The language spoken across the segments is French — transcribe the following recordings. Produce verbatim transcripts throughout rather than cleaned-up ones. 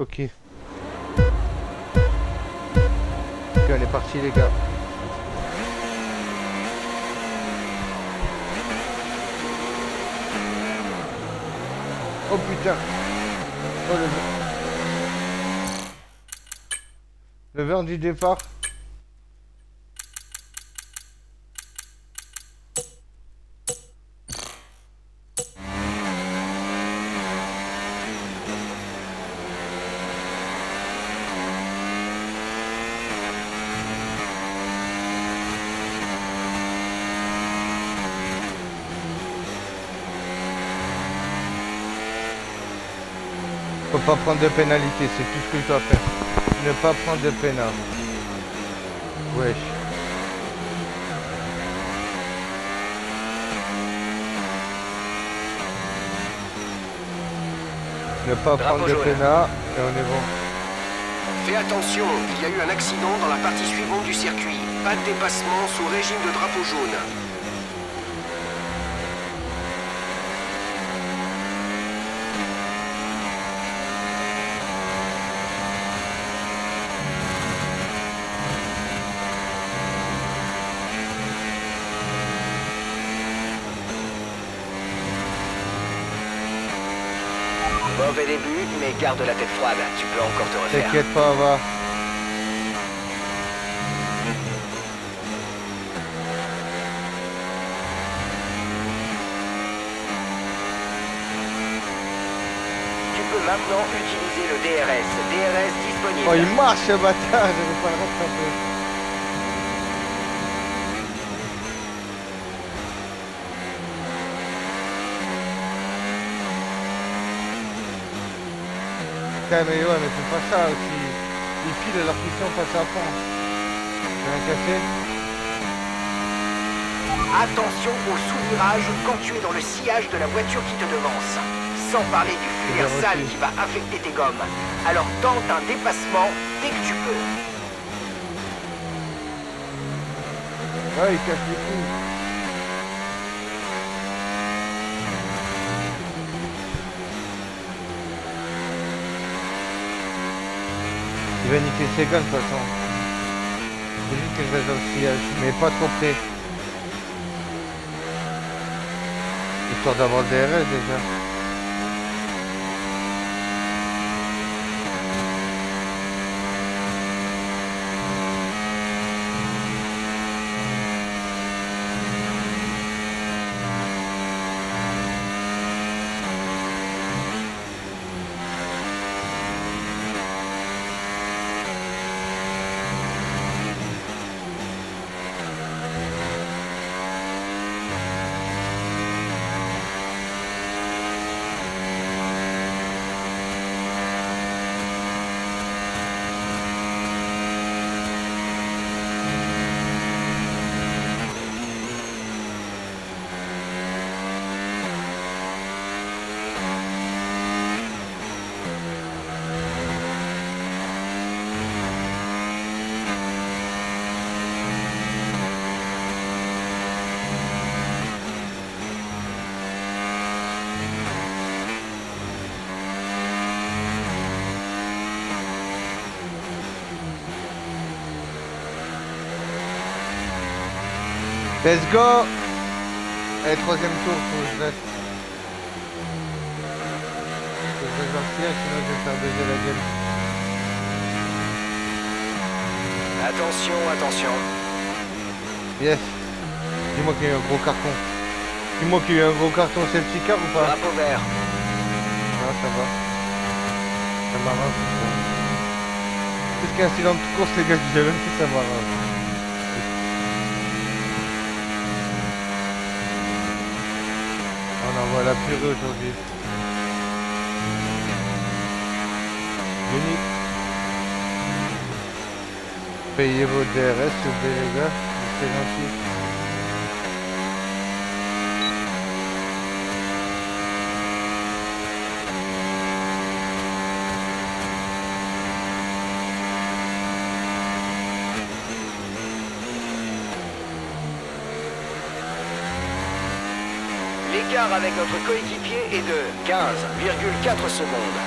Ok. Ok, elle est partie les gars. Oh putain. Oh, le... le vent du départ. Faut pas prendre de pénalité, c'est tout ce que je dois faire. Ne pas prendre de pénal. Wesh. Ne pas Drapeau prendre de pénal et on est bon. Fais attention, il y a eu un accident dans la partie suivante du circuit. Pas de dépassement sous régime de drapeau jaune. Mauvais début, mais garde la tête froide, tu peux encore te refaire. T'inquiète pas, va. Tu peux maintenant utiliser le D R S. D R S disponible. Oh, il marche ce bâtard, je vais pas le rattraper. Mais ouais, mais c'est pas ça aussi. Les piles, leur pression passe à fond. J'ai un café. Attention au sous-virage quand tu es dans le sillage de la voiture qui te devance. Sans parler du flux d'air sale qui va affecter tes gommes. Alors tente un dépassement dès que tu peux. Ouais, il casse les couilles. Je vais niquer ses guns de toute façon. C'est juste que je vais dans le sillage, mais pas trop près. Histoire d'avoir le D R S déjà. Let's go. Allez, troisième tour, faut que je reste. Faut que je reste dans le siège, sinon je vais faire baiser la gueule. Attention, attention. Yes. Dis-moi qu'il y a eu un gros carton. Dis-moi qu'il y a eu un gros carton, c'est le petit car ou pas? Drapeau vert. Non, ça va. Ça m'arrange. Qu'est-ce qu'il y a un accident de course, les gars? Je disais même si ça m'arrange. On va la purée aujourd'hui. Unique. Payez vos D R S, s'il vous plaît, les gars. C'est gentil. L'écart avec notre coéquipier est de quinze virgule quatre secondes.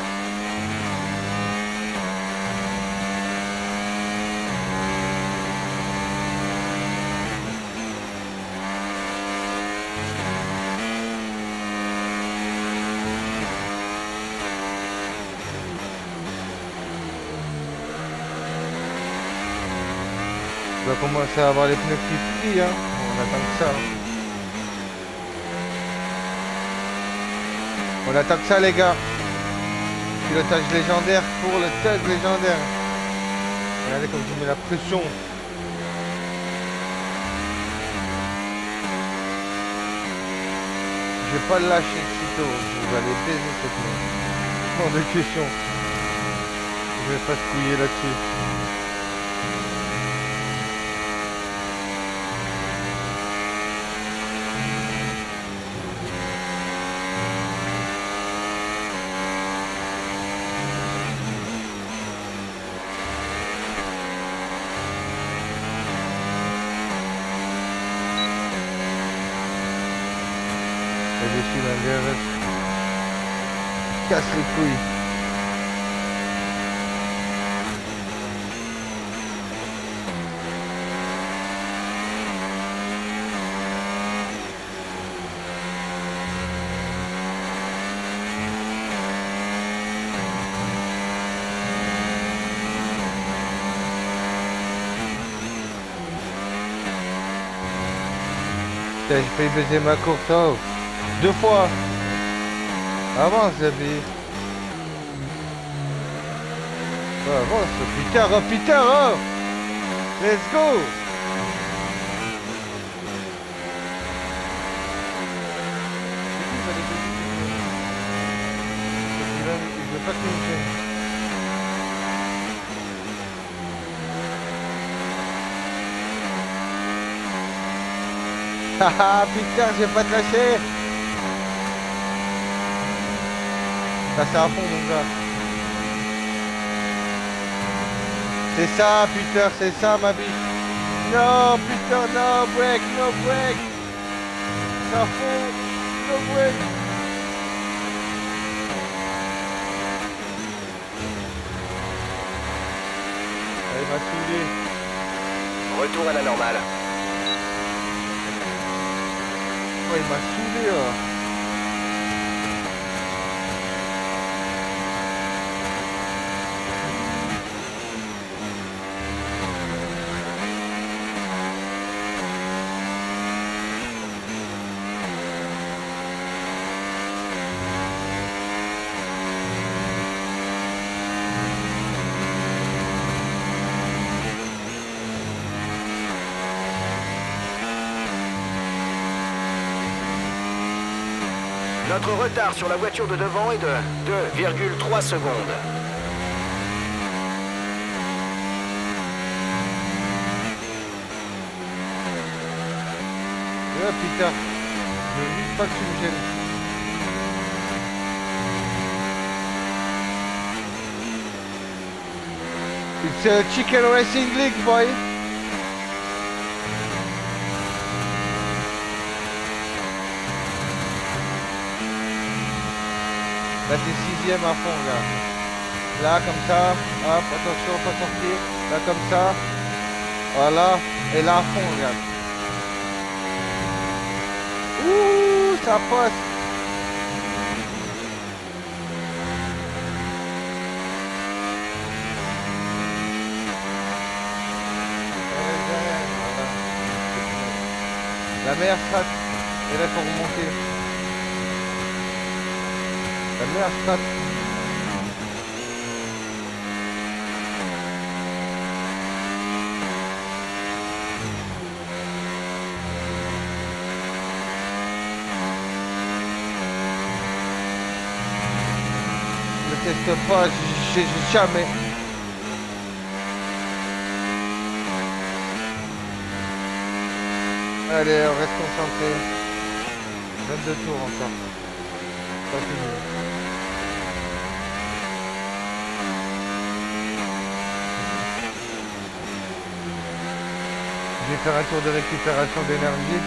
On va commencer à avoir les pneus qui plient, hein. On attend que ça. Hein. On attend que ça, les gars. Pilotage légendaire pour le Thug légendaire. Regardez comme je mets la pression. Je vais pas le lâcher sitôt. Vous allez baiser cette main. Hors de question. Je vais pas se couiller là-dessus. Casse les couilles. Putain, je peux y baiser ma course, oh. Deux fois. Avance, Zabi. Oh, avance, Peter, oh, Peter, oh. Let's go. Je veux pas qu'il me gêne. Haha, Peter, je vais pas te lâcher. Là c'est à fond mon gars. C'est ça Peter, c'est ça ma biche. Non Peter, no break, no break. C'est à fond, no break. Allez va saouler. Retour à la normale. Ouais il m'a saoulé là. Notre retard sur la voiture de devant est de deux virgule trois secondes. Oh putain, je veux juste pas que tu me gênes. It's a Chicken Racing League, boy. Là t'es sixième à fond là. Là comme ça, hop, attention, pas sortir. Là comme ça. Voilà. Et là à fond, regarde. Ouh, ça passe. La meilleure strat. Et là faut remonter. La meilleure strat. Ne teste pas, j'ai jamais. Allez, on reste concentré. vingt-deux tours encore. Pas fini. Je vais faire un tour de récupération d'énergie.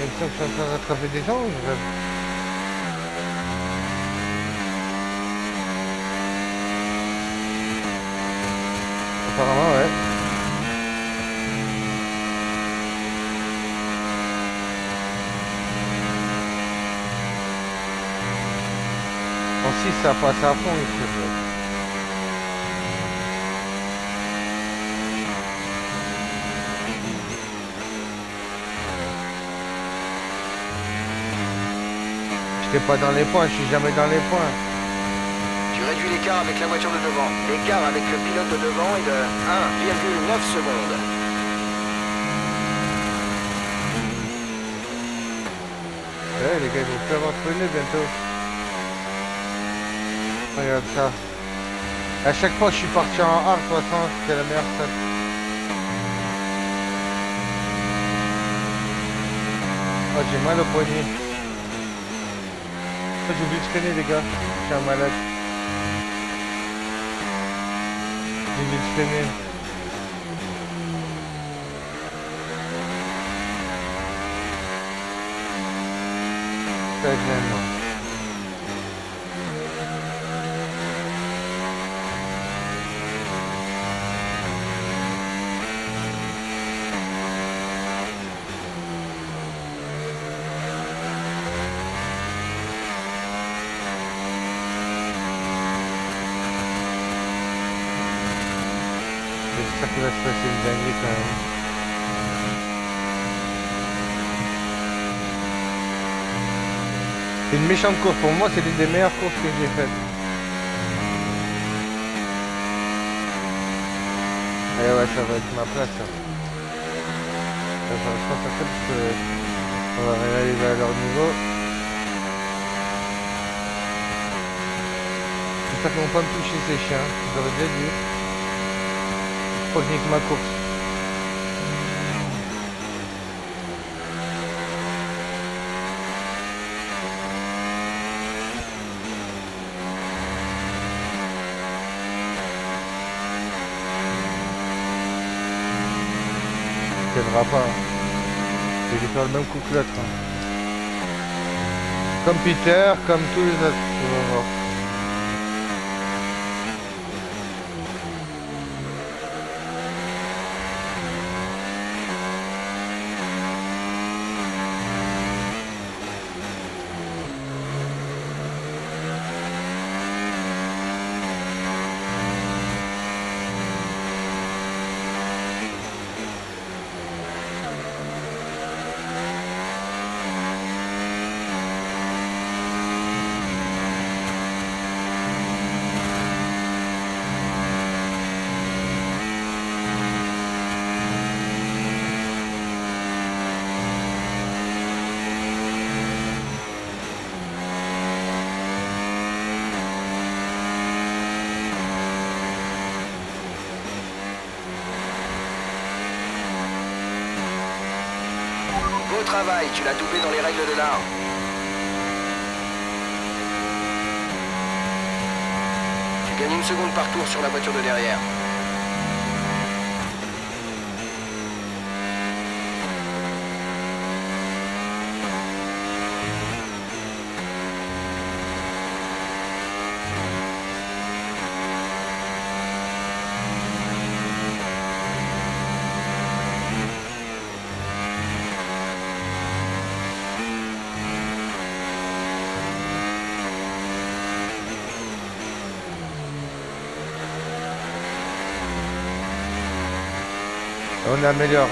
Même si je suis en train de rattraper des gens, je rêve. Apparemment, ouais. En six, ça passe à fond, il se fait. T'es pas dans les points, je suis jamais dans les points. Tu réduis l'écart avec la voiture de devant. L'écart avec le pilote de devant est de un virgule neuf secondes. Ouais, les gars, ils vont avoir prenez bientôt. Regarde ça. À chaque fois, je suis parti en hard soixante, c'était la meilleure stade. Oh, j'ai mal au poignet. Oh, j'ai oublié de freiner, les gars. Je suis un malade. J'ai oublié de freiner. Ça gêne. J'espère qu'il va se passer une dinguerie quand même. C'est une méchante course. Pour moi, c'est l'une des meilleures courses que j'ai faites. Et ouais, ça va être ma place. Hein. Ça, ça, je pense à ça parce qu'on va arriver à leur niveau. J'espère qu'ils vont pas me toucher ces chiens. Vous aurez déjà vu. Je crois que j'ai que ma course. Ça ne tiendra pas. Je vais lui faire le même coup que l'autre. Hein. Comme Peter, comme tous les autres. On va voir. Travail, tu l'as doublé dans les règles de l'art. Tu gagnes une seconde par tour sur la voiture de derrière. On améliore. Hein.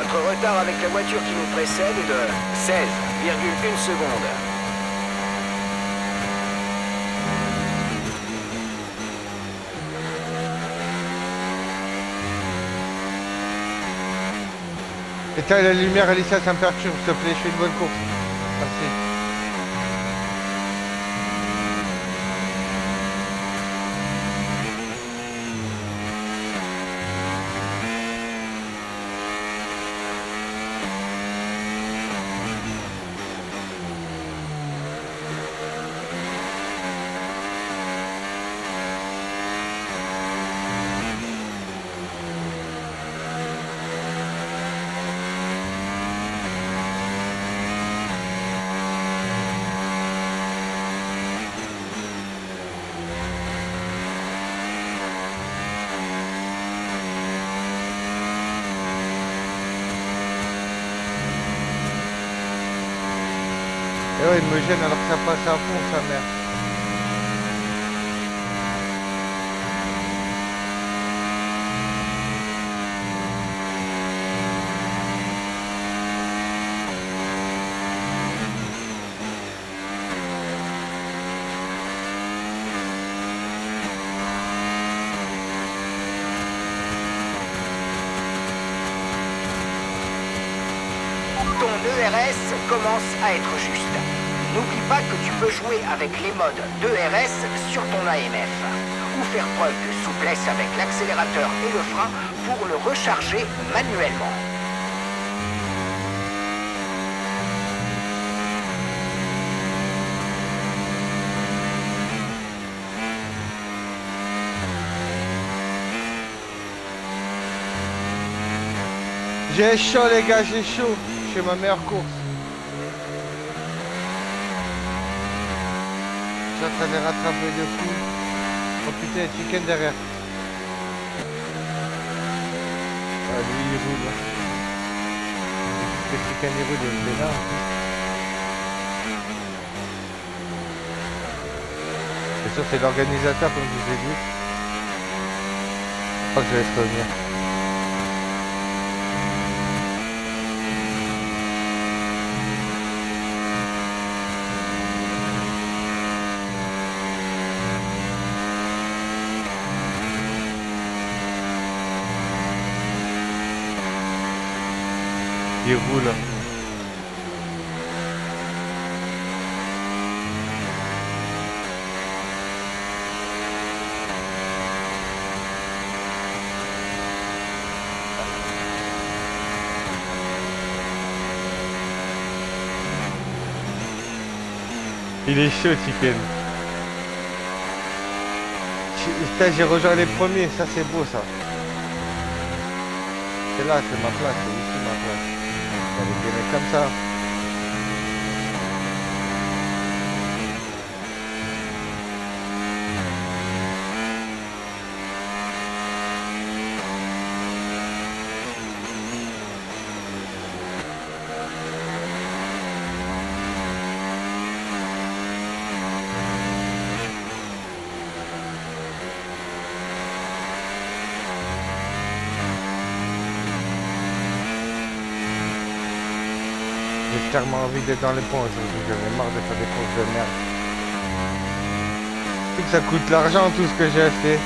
Notre retard avec la voiture qui nous précède est de seize virgule un secondes. Éteins la lumière, Alicia, ça me perturbe, s'il te plaît, je fais une bonne course. Merci. elle me gêne alors que ça passe à fond, sa mère. Commence à être juste. N'oublie pas que tu peux jouer avec les modes deux R S sur ton A M F ou faire preuve de souplesse avec l'accélérateur et le frein pour le recharger manuellement. J'ai chaud les gars, j'ai chaud. J'ai ma meilleure course. J'attends les rattraper de fou. Oh putain, le chicken derrière. Ah lui il roule. Le chicken il roule, il est là. Et ça c'est l'organisateur comme je vous ai dit. Je crois que je vais se revenir. Il roule. Il est chaud, Chicken. J'ai rejoint les premiers, ça c'est beau ça. C'est là, c'est ma place, c'est ici ma place. Des mecs comme ça. J'ai clairement envie d'être dans les ponts aujourd'hui, j'en ai marre de faire des courses de merde. Vu que ça coûte l'argent tout ce que j'ai acheté.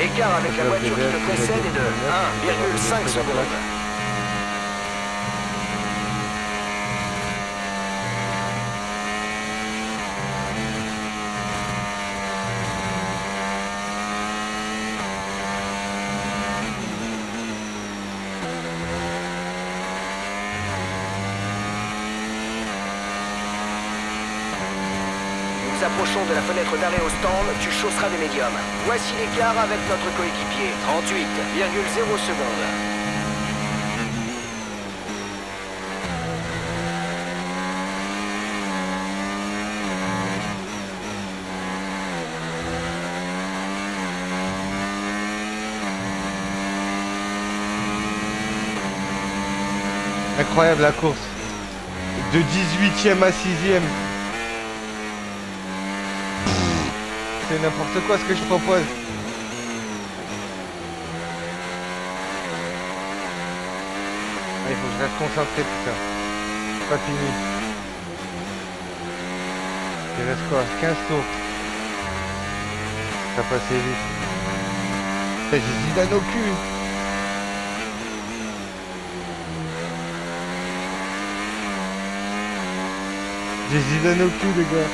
L'écart avec la voiture qui te précède est de un virgule cinq secondes. Approchons de la fenêtre d'arrêt au stand, tu chausseras des médiums. Voici l'écart avec notre coéquipier, trente-huit virgule zéro secondes. Incroyable la course. De dix-huitième à sixième. C'est n'importe quoi ce que je propose. Ah, il faut que je reste concentré, putain. C'est pas fini. Il reste quoi, quinze tours. Ça passe vite. J'ai Zidane au cul. J'ai Zidane au cul, les gars.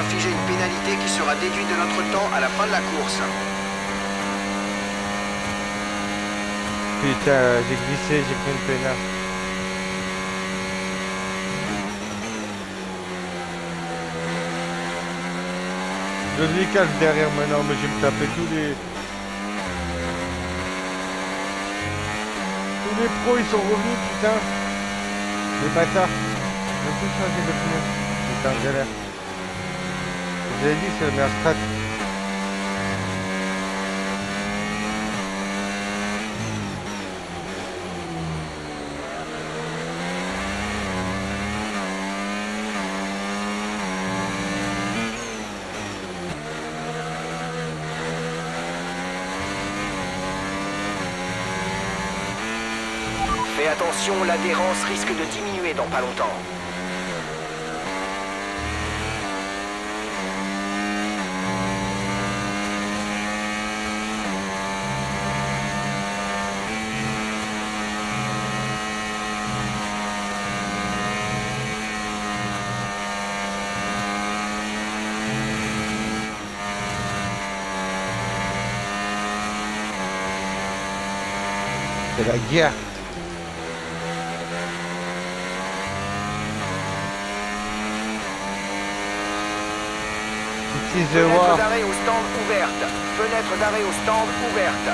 Infliger une pénalité qui sera déduite de notre temps à la fin de la course. Putain, j'ai glissé, j'ai pris une pénale. Je lui cache derrière maintenant, mais je vais me taper tous les... Tous les pros, ils sont revenus, putain. Les bâtards. Je peux plus changer de pneu. Putain, galère. Je vous ai dit, c'est la meilleure strat. Attention, l'adhérence risque de diminuer dans pas longtemps. C'est la guerre. Fenêtre d'arrêt au stand ouverte. Fenêtre d'arrêt au stand ouverte.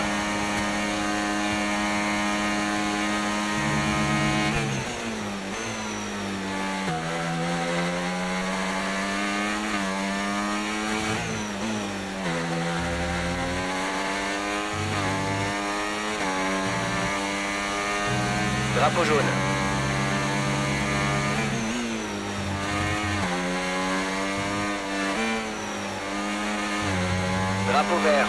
Drapeau jaune. Drapeau vert.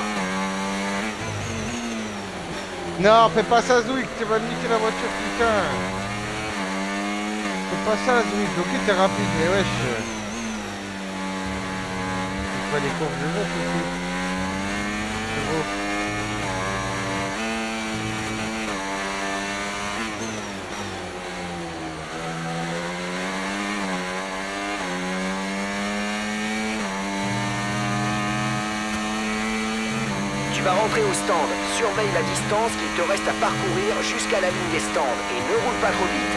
Non, fais pas ça, Zouik, tu vas niquer la voiture, putain. Fais pas ça, Zouik, ok, t'es rapide, mais wesh. C'est pas des courbes de neuf ici. C'est beau. Va rentrer au stand, surveille la distance qu'il te reste à parcourir jusqu'à la ligne des stands et ne roule pas trop vite.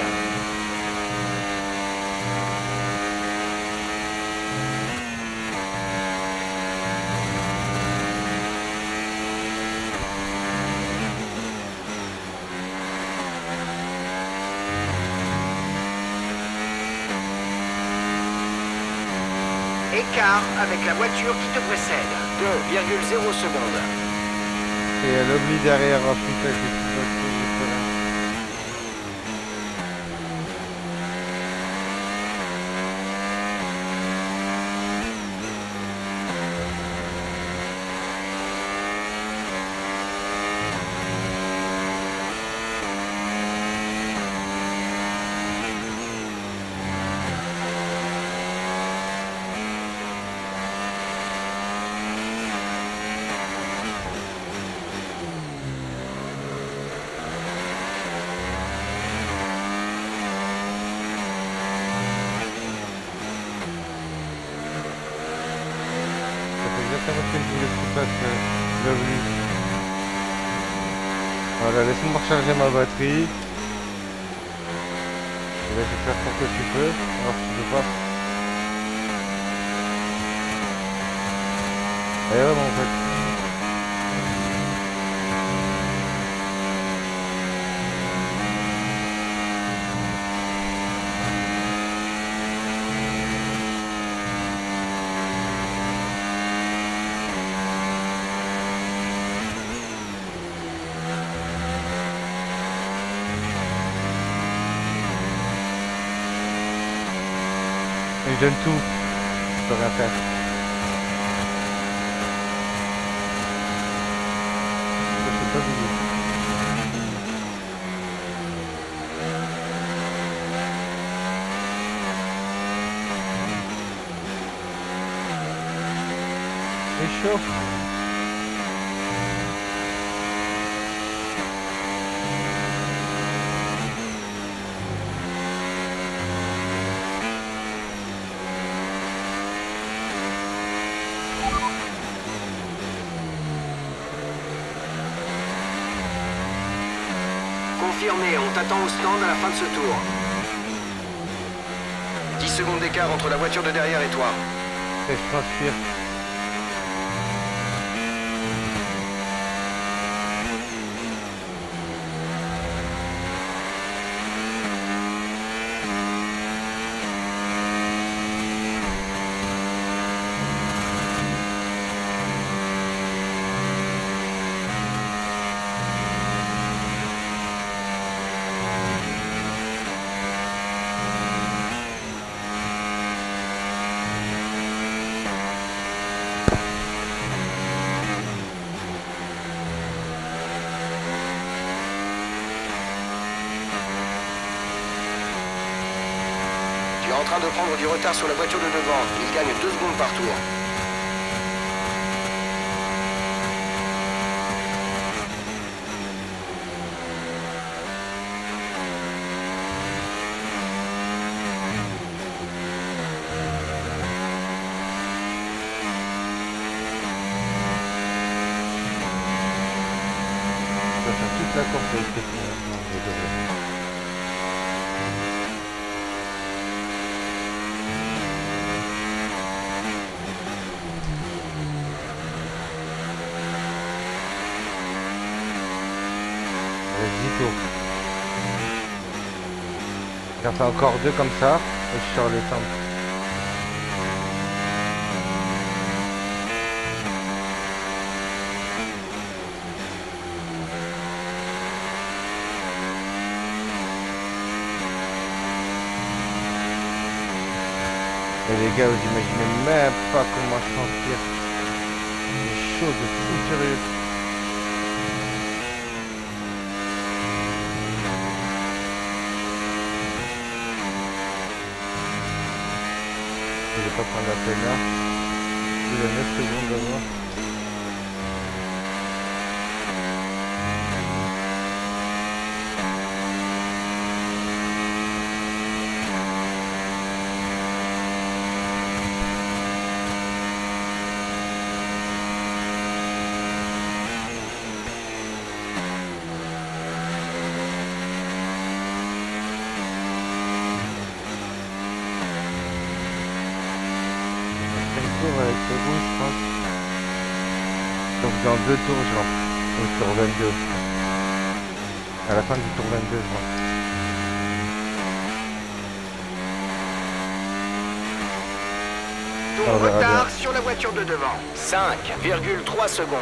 Écart avec la voiture qui te précède, deux virgule zéro secondes. Et elle oublie derrière, oh putain, j'ai tout passé, j'ai fait là. Voilà, laisse-moi recharger ma batterie. Je vais essayer de faire pour que tu peux. Alors tu peux pas. Et ouais, bon, en fait. Je donne tout, je peux rien faire. Je peux pas bouger. C'est chaud. On t'attend au stand à la fin de ce tour. dix secondes d'écart entre la voiture de derrière et toi. Et je transpire. en train de prendre du retard sur la voiture de devant. Il gagne deux secondes par tour. J'en fais encore deux comme ça et je sors les temples. Et les gars, vous imaginez même pas comment je pense pire. C'est chaud de fou sérieux. On va prendre la peine là. Il a neuf secondes d'avant. Dans deux tours, genre, au tour vingt-deux. À la fin du tour vingt-deux, genre. Tour oh, retard bien. Sur la voiture de devant. cinq virgule trois secondes.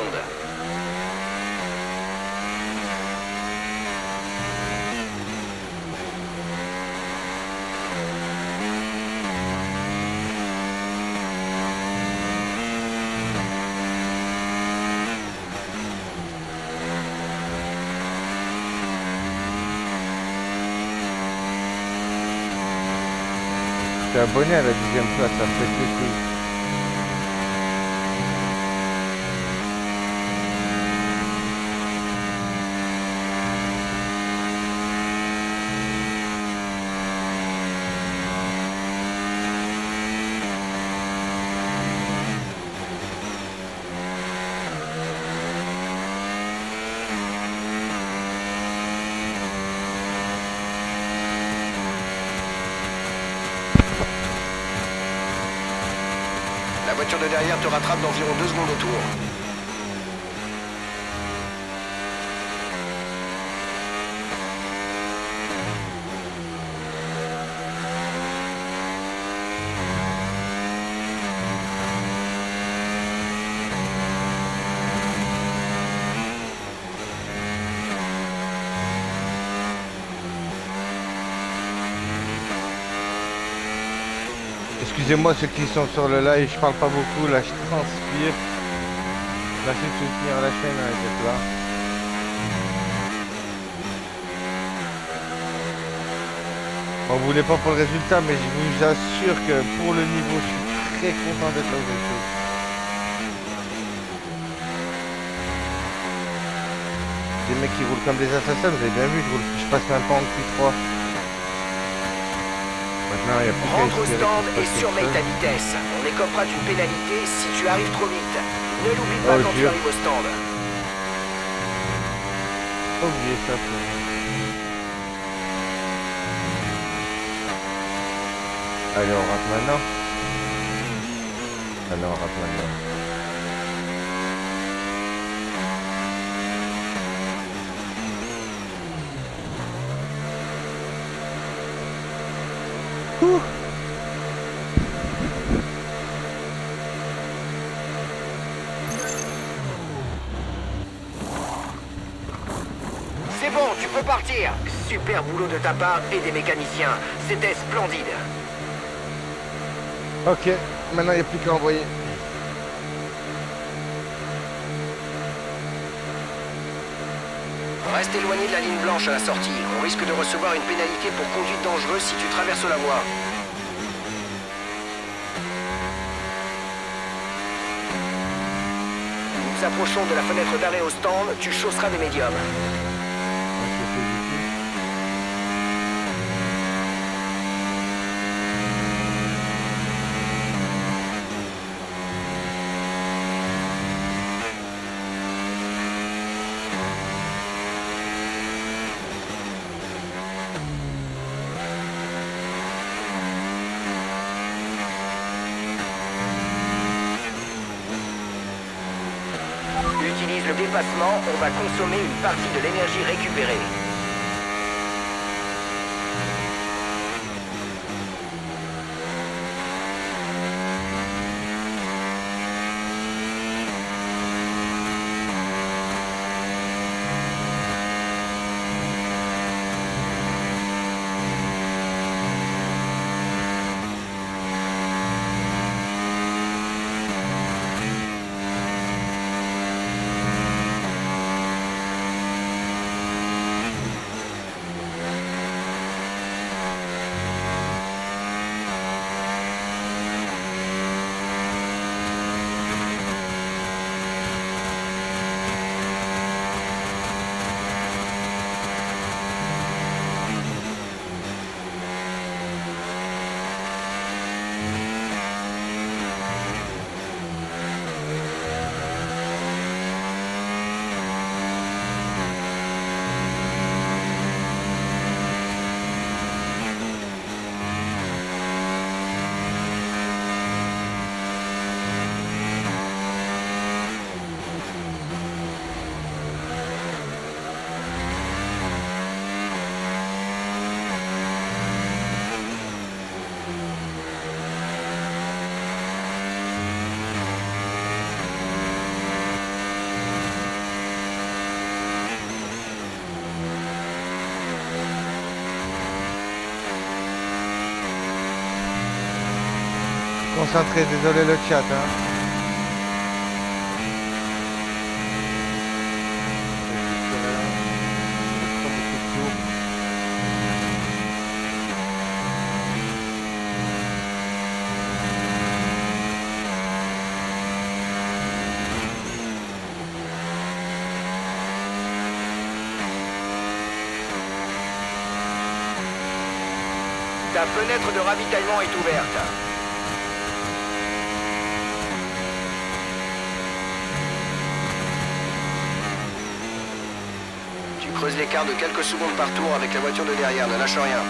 Abonné à la dixième place, ça me fait plus cool. La voiture de derrière te rattrape d'environ deux secondes au tour. Excusez-moi ceux qui sont sur le live, je parle pas beaucoup, là je transpire. Merci de soutenir la chaîne avec cette là. On voulait pas pour le résultat, mais je vous assure que pour le niveau, je suis très content d'être avec vous. Des mecs qui roulent comme des assassins, vous avez bien vu, je, roule, je passe même pas en plus trois. Non, y a plus rentre au stand et surveille ta vitesse. On écopera d'une pénalité si tu arrives trop vite. Ne l'oublie pas oh, quand Dieu. Tu arrives au stand. Oubliez ça. Pour... Allez, on rentre maintenant. Allez, on rentre maintenant. Ouh. C'est bon, tu peux partir. Super boulot de ta part et des mécaniciens. C'était splendide. Ok, maintenant il n'y a plus qu'à envoyer. Reste éloigné de la ligne blanche à la sortie. On risque de recevoir une pénalité pour conduite dangereuse si tu traverses la voie. nous approchons de la fenêtre d'arrêt au stand, tu chausseras des médiums. Utilise le dépassement, on va consommer une partie de l'énergie récupérée. Concentré, désolé le chat. Hein. Ta fenêtre de ravitaillement est ouverte. Creuse l'écart de quelques secondes par tour avec la voiture de derrière, ne lâche rien.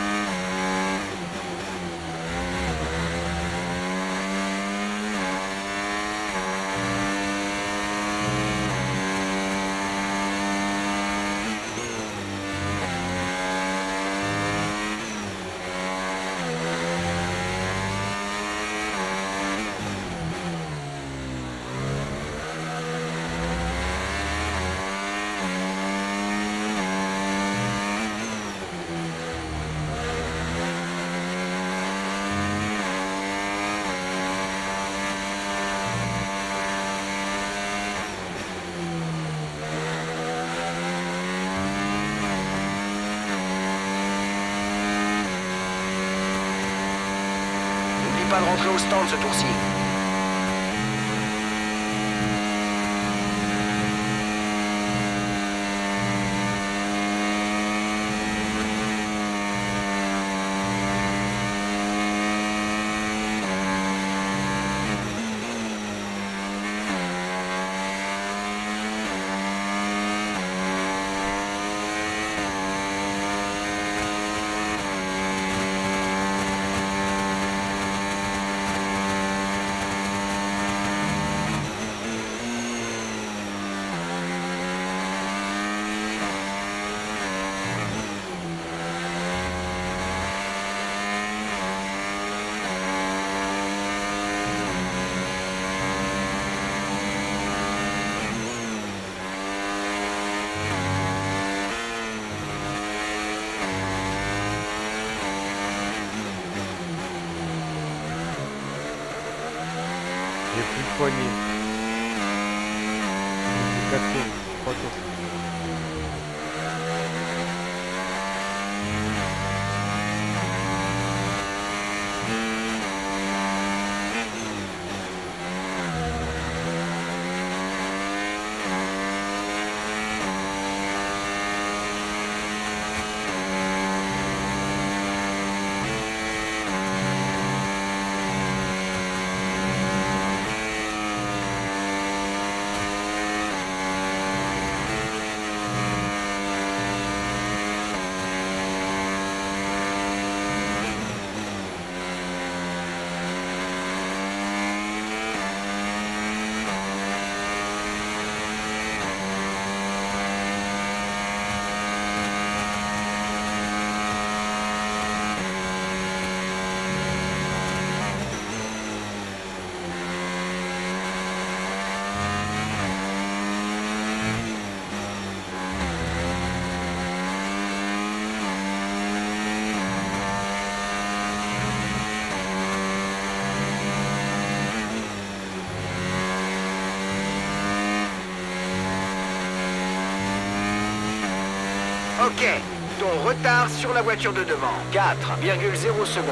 Pas de rentrer au stand ce tour-ci. Ok, ton retard sur la voiture de devant, quatre virgule zéro secondes.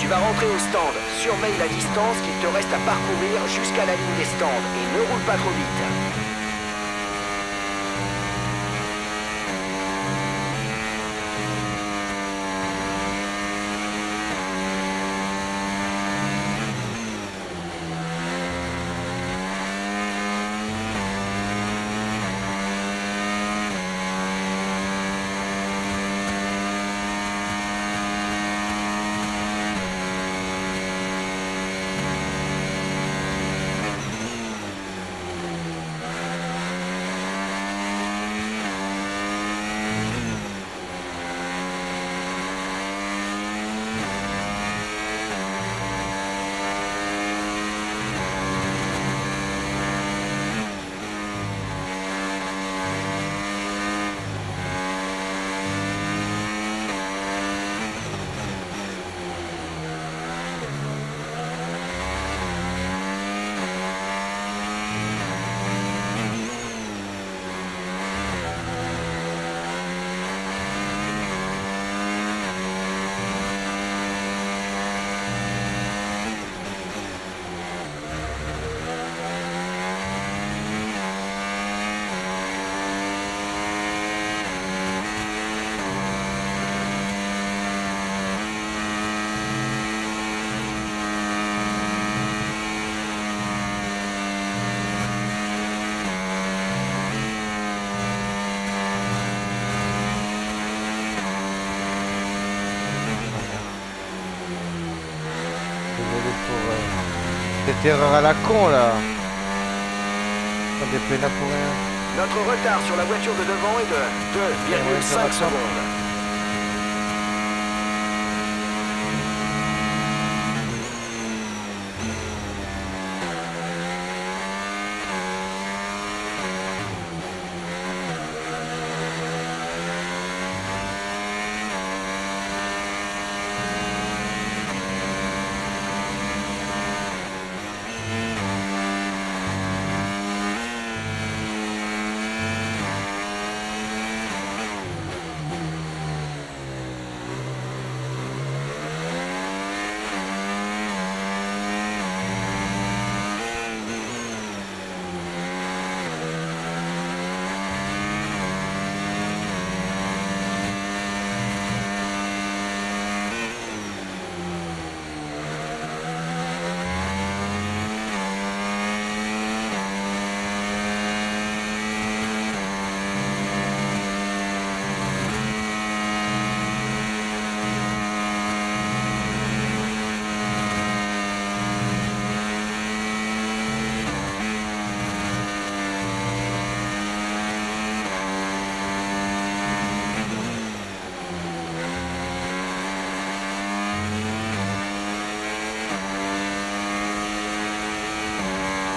Tu vas rentrer au stand, surveille la distance qu'il te reste à parcourir jusqu'à la ligne des stands et ne roule pas trop vite. Des erreurs à la con là. Des pénales pour rien. Notre retard sur la voiture de devant est de deux virgule cinq secondes.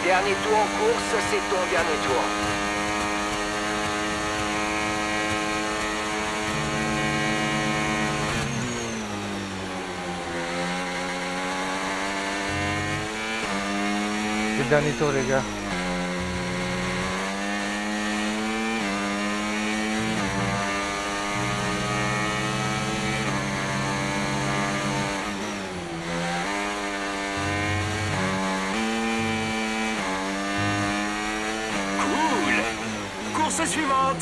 Dernier tour en course, c'est ton dernier tour. C'est le dernier tour, les gars. Suivante.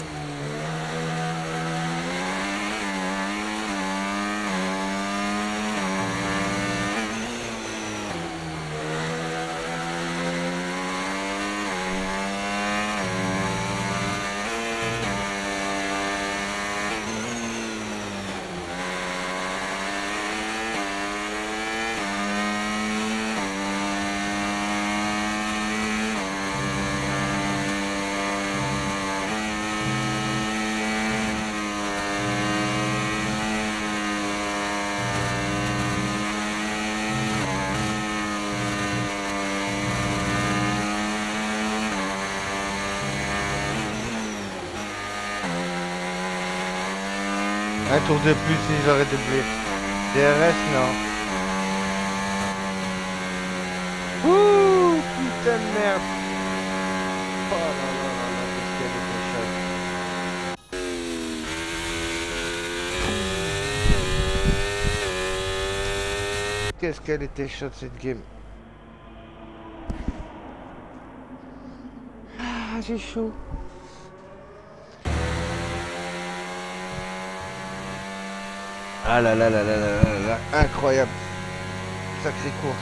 Un tour de plus si j'arrête de plus. D R S, non. Ouh, putain de merde. Oh là là là là, qu'est-ce qu'il y a de tes shots. Qu'est-ce qu'elle était shot cette game. Ah, j'ai chaud. Ah là là là là là là là, incroyable. Sacrée course.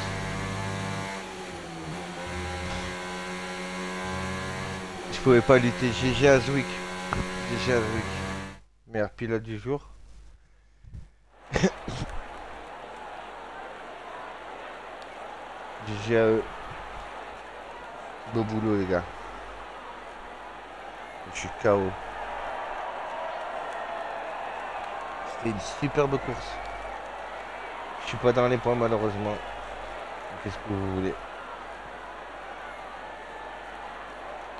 Je pouvais pas lutter, G G Azwick. G G Azwick. Meilleur pilote du jour. G G à eux. Beau boulot les gars. Je suis K O. C'était une superbe course. Je suis pas dans les points malheureusement. Qu'est-ce que vous voulez.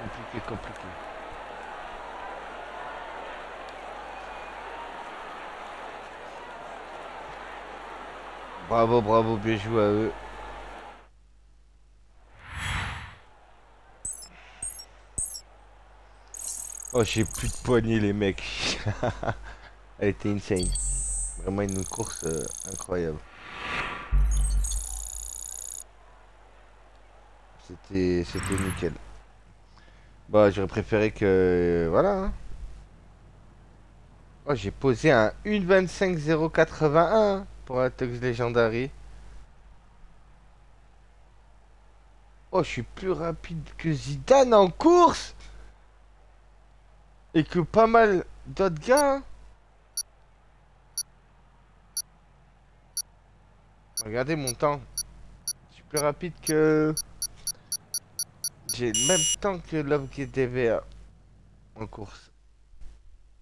Compliqué, compliqué. Bravo, bravo, bien joué à eux. Oh, j'ai plus de poignée les mecs. Elle était insane. Vraiment une course euh, incroyable. C'était c'était nickel. Bah, j'aurais préféré que... Voilà. Oh, j'ai posé un une vingt-cinq zéro quatre-vingt-un pour un Thug Legendary. Oh, je suis plus rapide que Zidane en course. Et que pas mal d'autres gars. Regardez mon temps. Je suis plus rapide que... J'ai le même temps que l'homme qui était V A en course.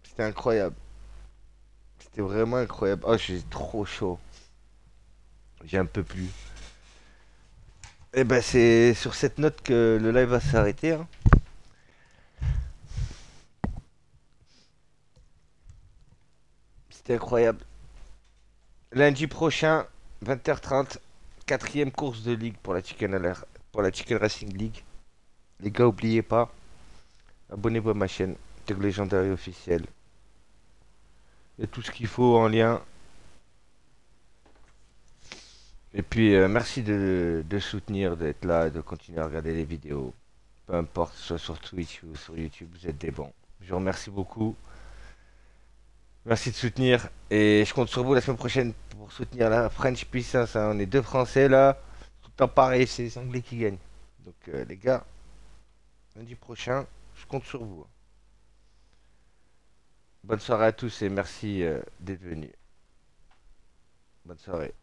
C'était incroyable. C'était vraiment incroyable. Oh, j'ai trop chaud. J'ai un peu plus. Et ben, c'est sur cette note que le live va s'arrêter. Hein. C'était incroyable. Lundi prochain, vingt heures trente, quatrième course de ligue pour la Chicken Alert, pour la Chicken Racing League. Les gars, n'oubliez pas, abonnez-vous à ma chaîne, Thug Legendary Officiel. Il y a tout ce qu'il faut en lien. Et puis, euh, merci de, de soutenir, d'être là, de continuer à regarder les vidéos. Peu importe, soit sur Twitch ou sur YouTube, vous êtes des bons. Je vous remercie beaucoup. Merci de soutenir et je compte sur vous la semaine prochaine pour soutenir la French Puissance. Hein. On est deux Français là, tout le temps pareil, c'est les Anglais qui gagnent. Donc euh, les gars, lundi prochain, je compte sur vous. Bonne soirée à tous et merci euh, d'être venus. Bonne soirée.